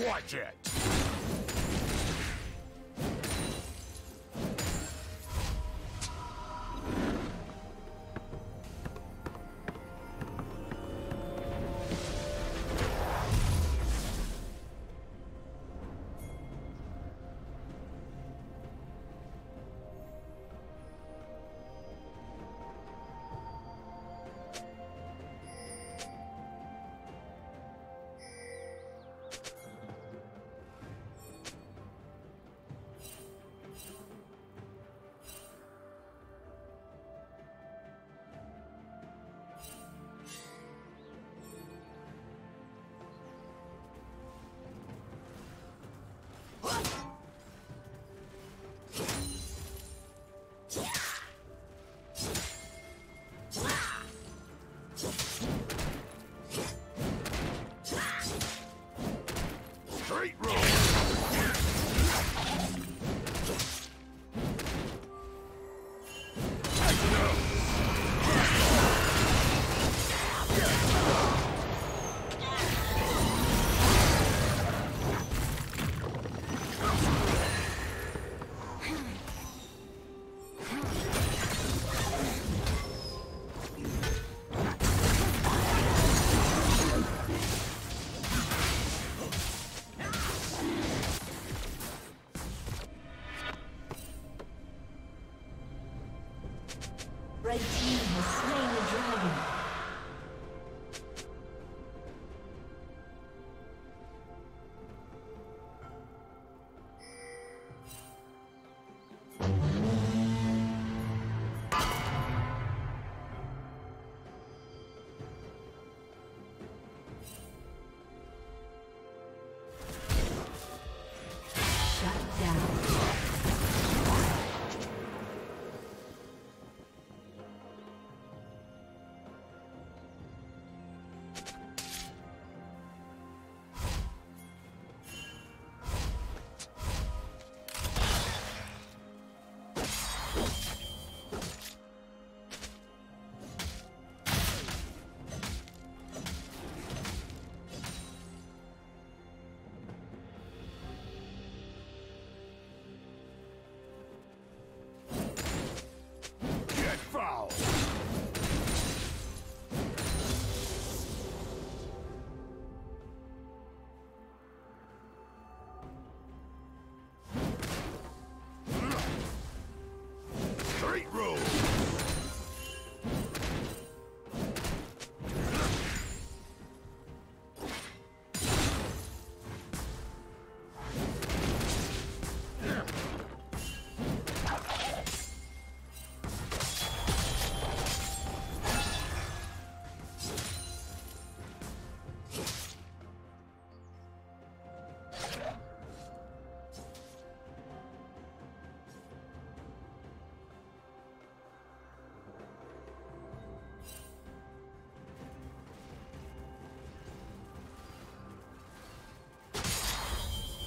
Watch it!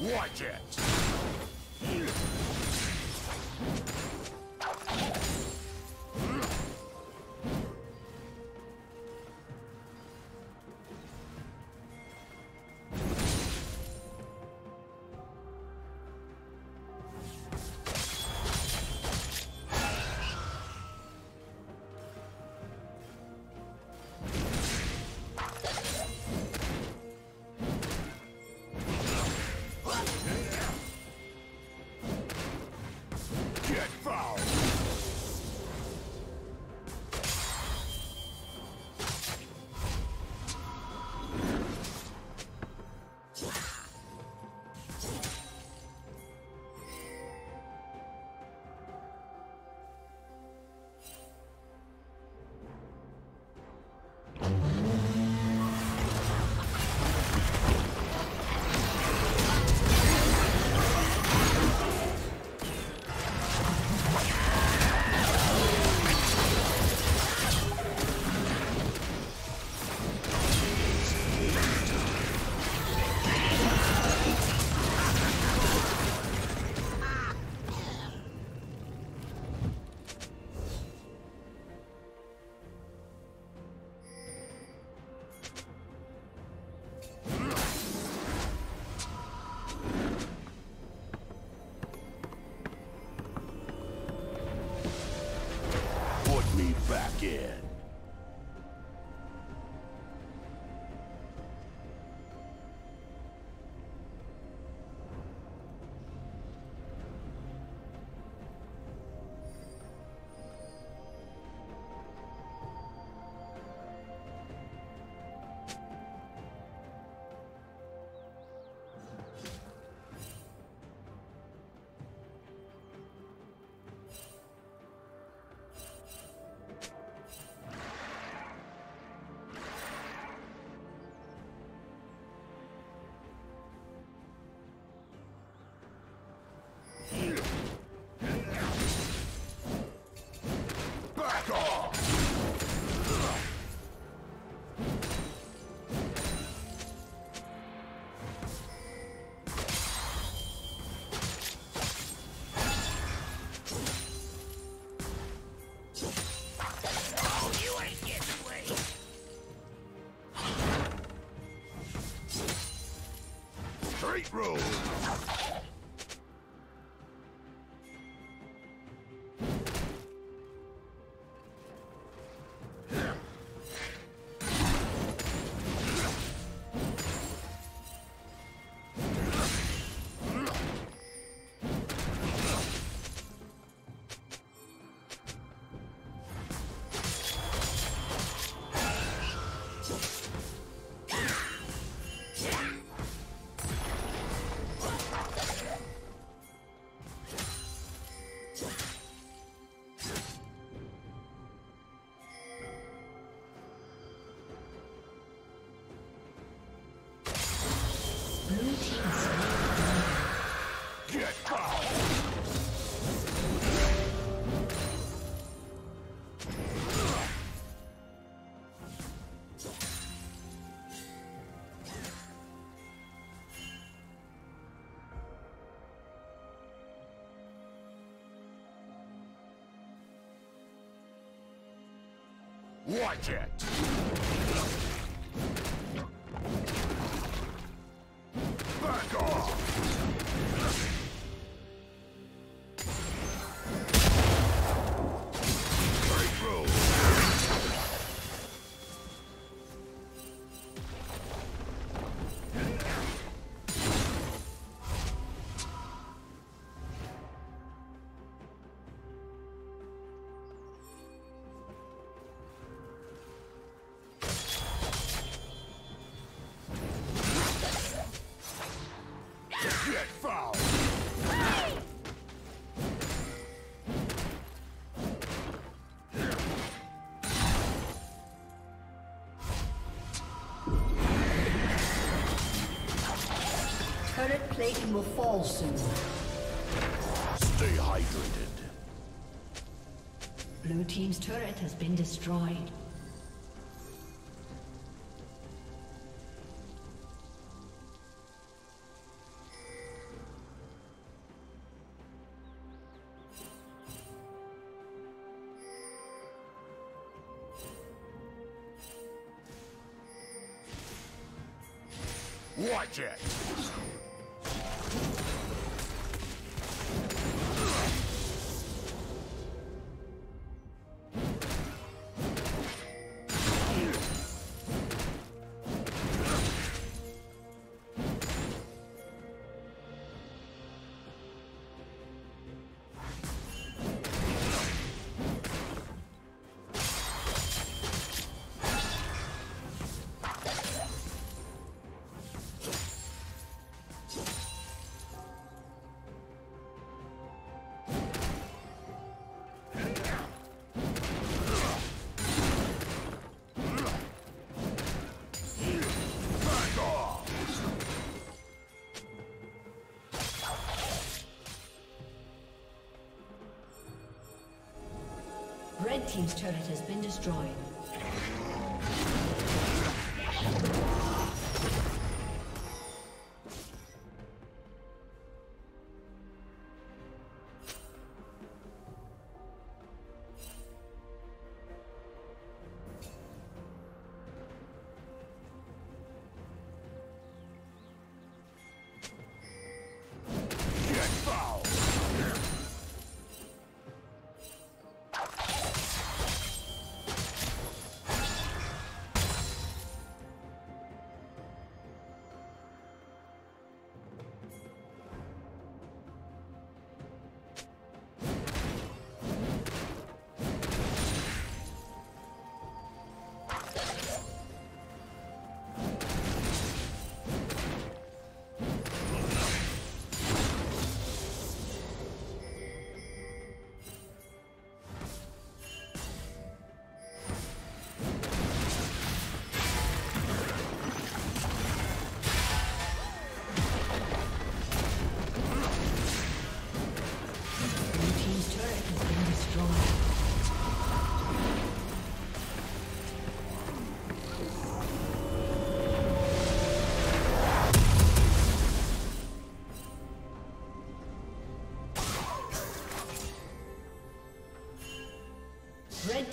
Watch it! Road. Watch it! Current plating will fall soon. Stay hydrated. Blue team's turret has been destroyed. Watch it! Red Team's turret has been destroyed. Red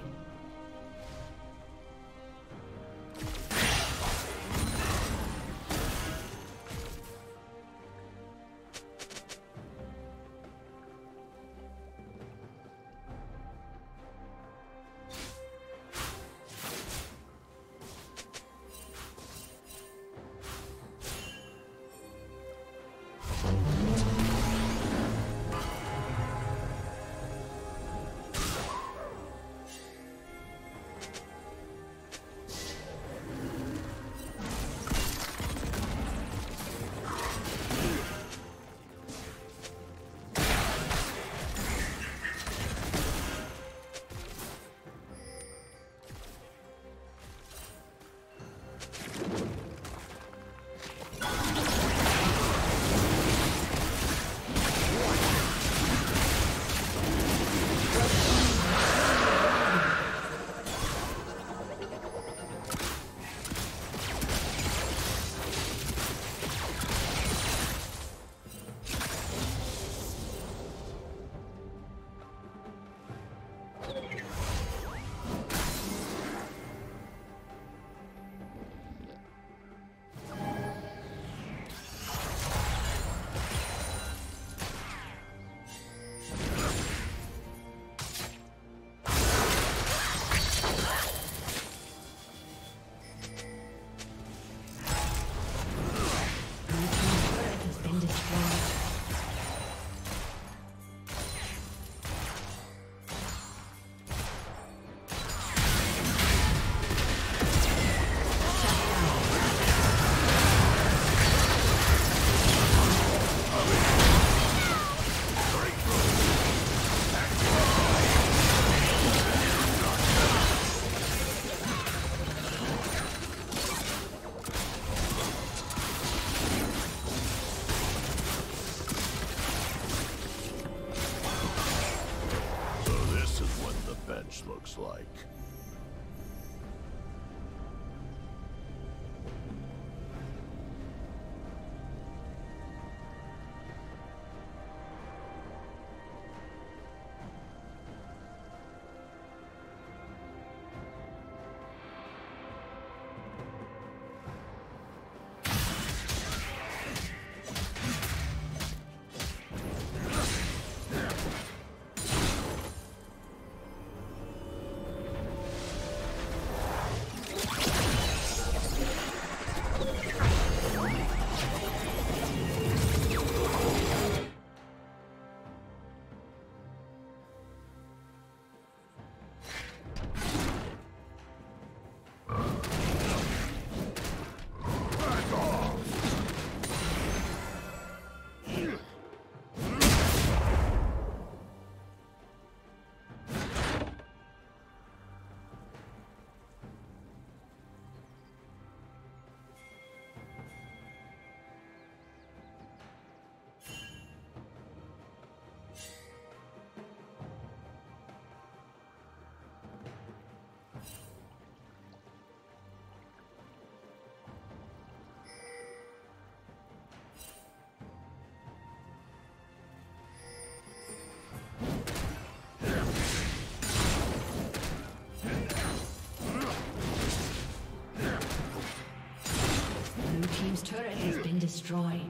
destroyed.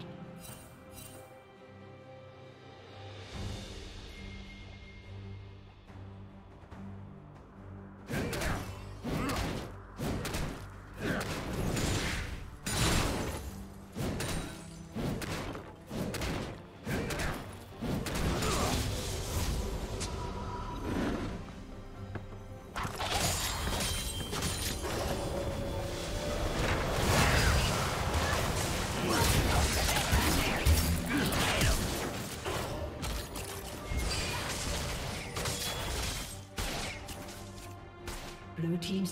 Blue team's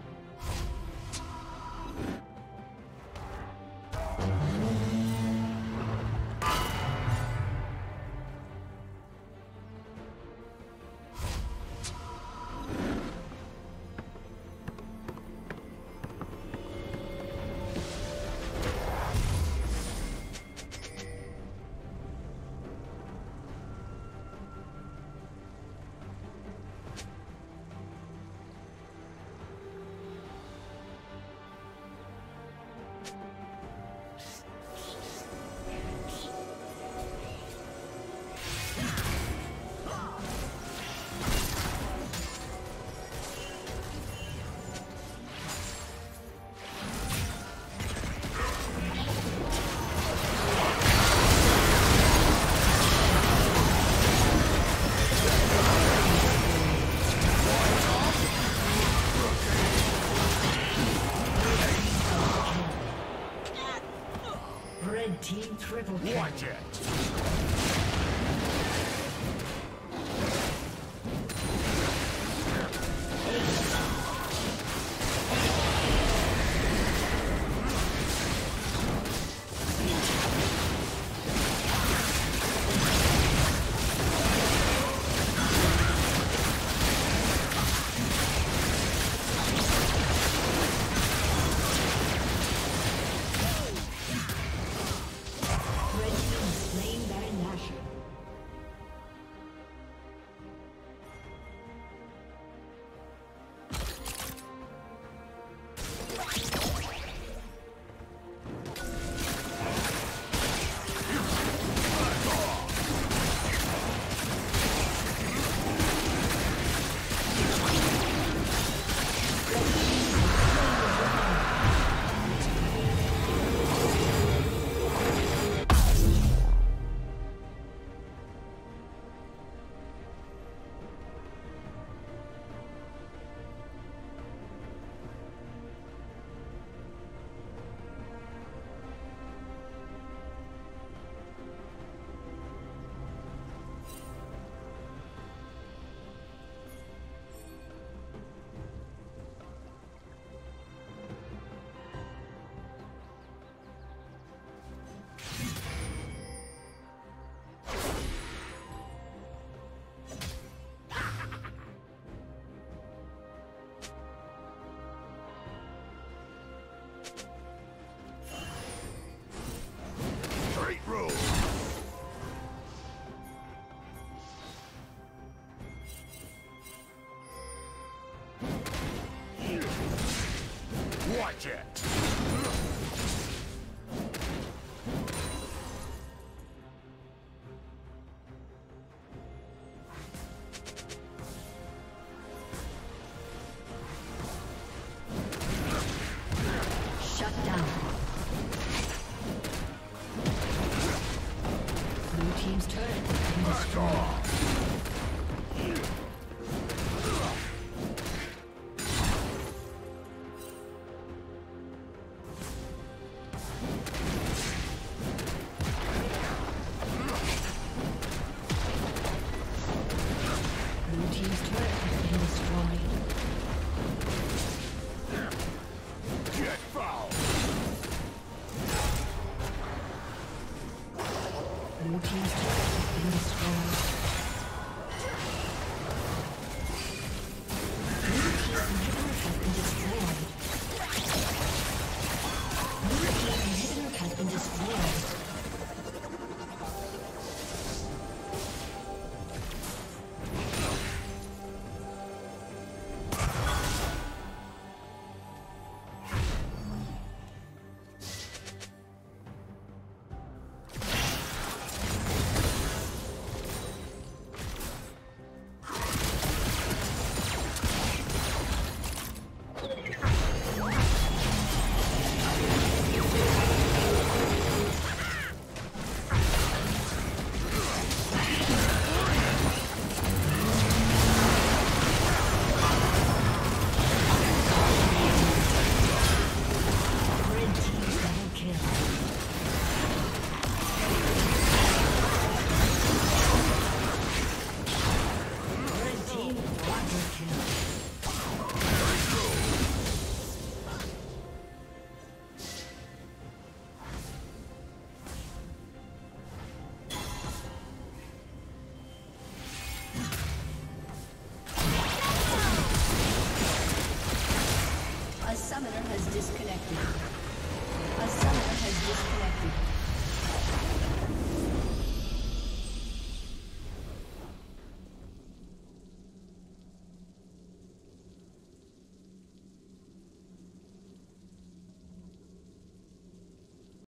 Watch it! Watch it!